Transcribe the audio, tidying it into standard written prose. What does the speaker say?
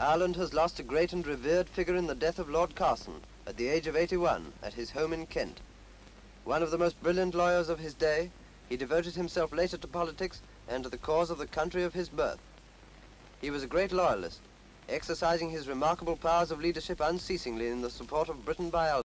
Ireland has lost a great and revered figure in the death of Lord Carson, at the age of 81, at his home in Kent. One of the most brilliant lawyers of his day, he devoted himself later to politics and to the cause of the country of his birth. He was a great loyalist, exercising his remarkable powers of leadership unceasingly in the support of Britain by Albion.